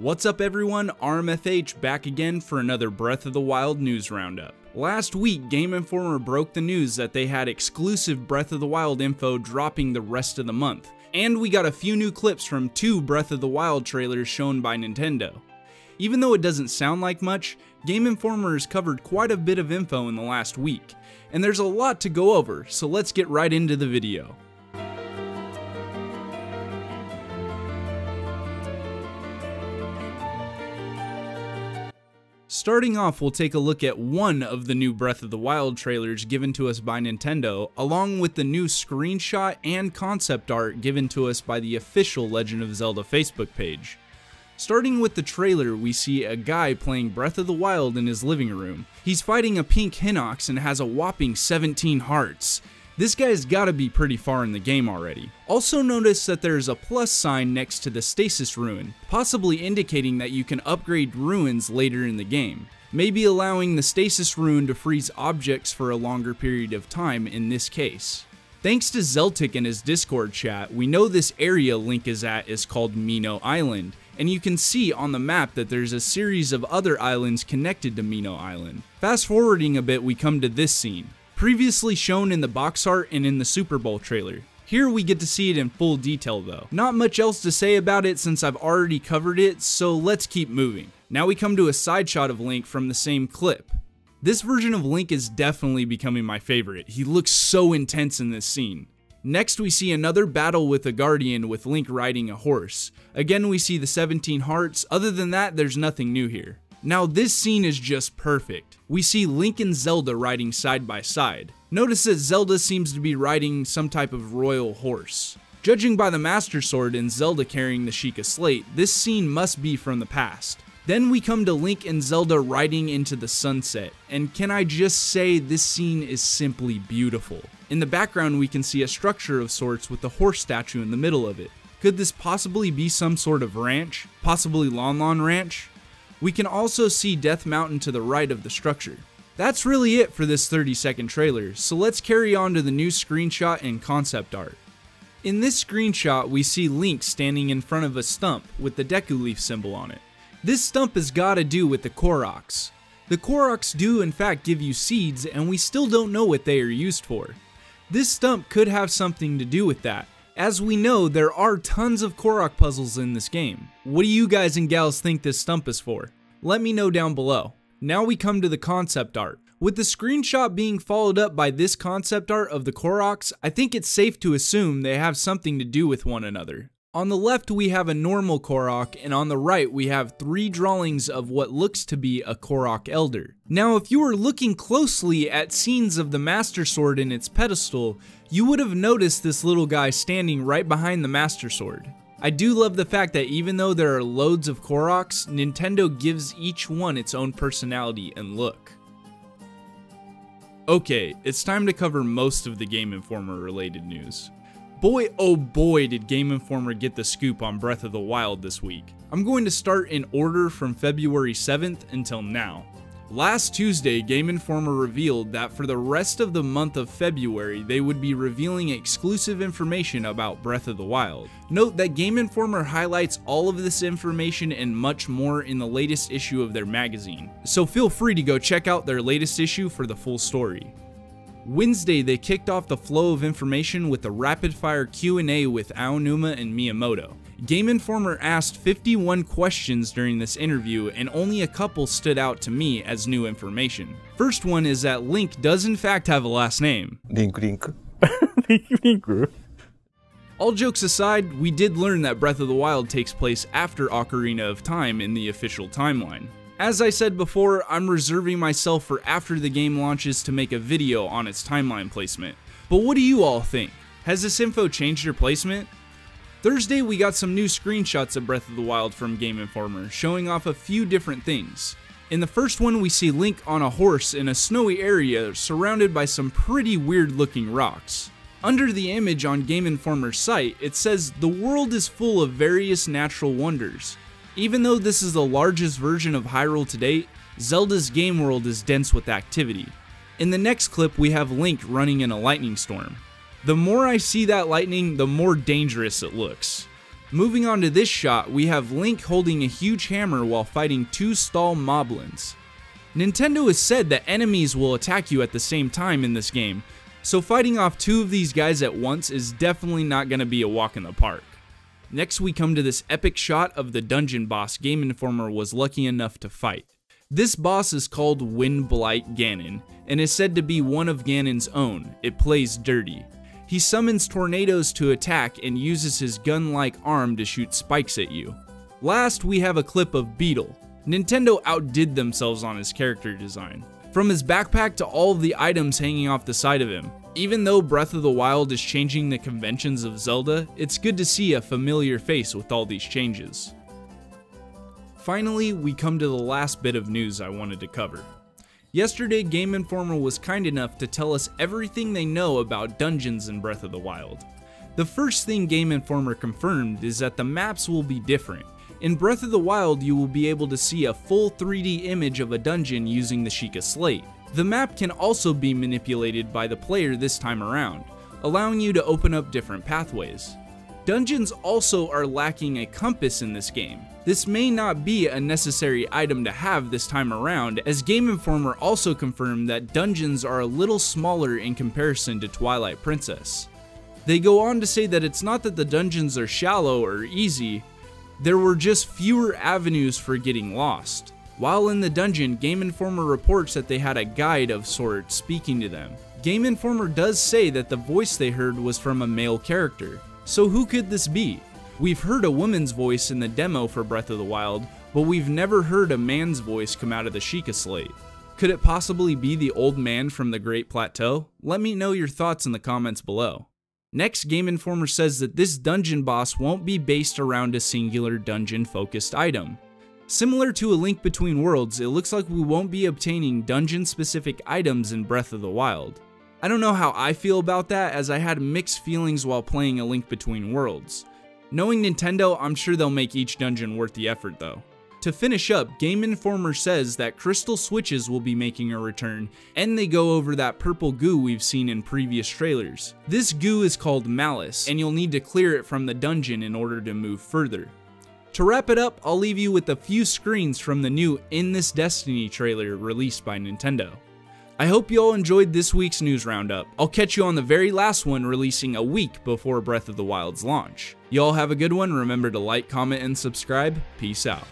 What's up everyone, RMFH back again for another Breath of the Wild news roundup. Last week, Game Informer broke the news that they had exclusive Breath of the Wild info dropping the rest of the month, and we got a few new clips from two Breath of the Wild trailers shown by Nintendo. Even though it doesn't sound like much, Game Informer has covered quite a bit of info in the last week, and there's a lot to go over, so let's get right into the video. Starting off, we'll take a look at one of the new Breath of the Wild trailers given to us by Nintendo, along with the new screenshot and concept art given to us by the official Legend of Zelda Facebook page. Starting with the trailer, we see a guy playing Breath of the Wild in his living room. He's fighting a pink Hinox and has a whopping 17 hearts. This guy's gotta be pretty far in the game already. Also notice that there's a plus sign next to the stasis ruin, possibly indicating that you can upgrade ruins later in the game, maybe allowing the stasis ruin to freeze objects for a longer period of time in this case. Thanks to Zeltic and his Discord chat, we know this area Link is at is called Mino Island, and you can see on the map that there's a series of other islands connected to Mino Island. Fast forwarding a bit, we come to this scene, previously shown in the box art and in the Super Bowl trailer. Here we get to see it in full detail though. Not much else to say about it since I've already covered it, so let's keep moving. Now we come to a side shot of Link from the same clip. This version of Link is definitely becoming my favorite. He looks so intense in this scene. Next we see another battle with a guardian with Link riding a horse. Again we see the 17 hearts. Other than that, there's nothing new here. Now this scene is just perfect. We see Link and Zelda riding side by side. Notice that Zelda seems to be riding some type of royal horse. Judging by the Master Sword and Zelda carrying the Sheikah Slate, this scene must be from the past. Then we come to Link and Zelda riding into the sunset, and can I just say this scene is simply beautiful. In the background we can see a structure of sorts with the horse statue in the middle of it. Could this possibly be some sort of ranch? Possibly Lon Lon Ranch? We can also see Death Mountain to the right of the structure. That's really it for this 30-second trailer, so let's carry on to the new screenshot and concept art. In this screenshot, we see Link standing in front of a stump with the Deku Leaf symbol on it. This stump has got to do with the Koroks. The Koroks do in fact give you seeds, and we still don't know what they are used for. This stump could have something to do with that. As we know, there are tons of Korok puzzles in this game. What do you guys and gals think this stump is for? Let me know down below. Now we come to the concept art. With the screenshot being followed up by this concept art of the Koroks, I think it's safe to assume they have something to do with one another. On the left we have a normal Korok, and on the right we have three drawings of what looks to be a Korok Elder. Now if you were looking closely at scenes of the Master Sword in its pedestal, you would have noticed this little guy standing right behind the Master Sword. I do love the fact that even though there are loads of Koroks, Nintendo gives each one its own personality and look. Okay, it's time to cover most of the Game Informer related news. Boy oh boy did Game Informer get the scoop on Breath of the Wild this week. I'm going to start in order from February 7th until now. Last Tuesday, Game Informer revealed that for the rest of the month of February, they would be revealing exclusive information about Breath of the Wild. Note that Game Informer highlights all of this information and much more in the latest issue of their magazine, so feel free to go check out their latest issue for the full story. Wednesday, they kicked off the flow of information with a rapid-fire Q&A with Aonuma and Miyamoto. Game Informer asked 51 questions during this interview, and only a couple stood out to me as new information. First one is that Link does in fact have a last name. Link Link. Link Link. All jokes aside, we did learn that Breath of the Wild takes place after Ocarina of Time in the official timeline. As I said before, I'm reserving myself for after the game launches to make a video on its timeline placement. But what do you all think? Has this info changed your placement? Thursday, we got some new screenshots of Breath of the Wild from Game Informer, showing off a few different things. In the first one, we see Link on a horse in a snowy area surrounded by some pretty weird looking rocks. Under the image on Game Informer's site, it says, "The world is full of various natural wonders. Even though this is the largest version of Hyrule to date, Zelda's game world is dense with activity." In the next clip, we have Link running in a lightning storm. The more I see that lightning, the more dangerous it looks. Moving on to this shot, we have Link holding a huge hammer while fighting two stall Moblins. Nintendo has said that enemies will attack you at the same time in this game, so fighting off two of these guys at once is definitely not going to be a walk in the park. Next we come to this epic shot of the dungeon boss Game Informer was lucky enough to fight. This boss is called Windblight Ganon, and is said to be one of Ganon's own. It plays dirty. He summons tornadoes to attack and uses his gun-like arm to shoot spikes at you. Last, we have a clip of Beetle. Nintendo outdid themselves on his character design. From his backpack to all of the items hanging off the side of him. Even though Breath of the Wild is changing the conventions of Zelda, it's good to see a familiar face with all these changes. Finally, we come to the last bit of news I wanted to cover. Yesterday, Game Informer was kind enough to tell us everything they know about dungeons in Breath of the Wild. The first thing Game Informer confirmed is that the maps will be different. In Breath of the Wild, you will be able to see a full 3D image of a dungeon using the Sheikah Slate. The map can also be manipulated by the player this time around, allowing you to open up different pathways. Dungeons also are lacking a compass in this game. This may not be a necessary item to have this time around, as Game Informer also confirmed that dungeons are a little smaller in comparison to Twilight Princess. They go on to say that it's not that the dungeons are shallow or easy, there were just fewer avenues for getting lost. While in the dungeon, Game Informer reports that they had a guide of sorts speaking to them. Game Informer does say that the voice they heard was from a male character. So who could this be? We've heard a woman's voice in the demo for Breath of the Wild, but we've never heard a man's voice come out of the Sheikah Slate. Could it possibly be the old man from the Great Plateau? Let me know your thoughts in the comments below. Next, Game Informer says that this dungeon boss won't be based around a singular dungeon-focused item. Similar to A Link Between Worlds, it looks like we won't be obtaining dungeon-specific items in Breath of the Wild. I don't know how I feel about that, as I had mixed feelings while playing A Link Between Worlds. Knowing Nintendo, I'm sure they'll make each dungeon worth the effort though. To finish up, Game Informer says that Crystal Switches will be making a return, and they go over that purple goo we've seen in previous trailers. This goo is called Malice, and you'll need to clear it from the dungeon in order to move further. To wrap it up, I'll leave you with a few screens from the new In This Destiny trailer released by Nintendo. I hope you all enjoyed this week's news roundup. I'll catch you on the very last one, releasing a week before Breath of the Wild's launch. Y'all have a good one. Remember to like, comment, and subscribe. Peace out.